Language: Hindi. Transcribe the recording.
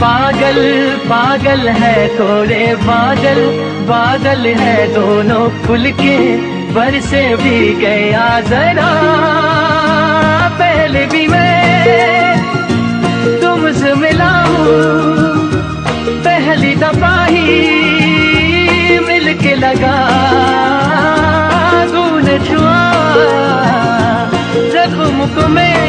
पागल पागल है थोड़े बादल बादल है दोनों खुल के बरसे भी गया जरा पहले भी मैं तुमसे मिला हूँ पहली दफा ही मिल के लगा गुण छुआ जख्म को मैं